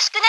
しくね。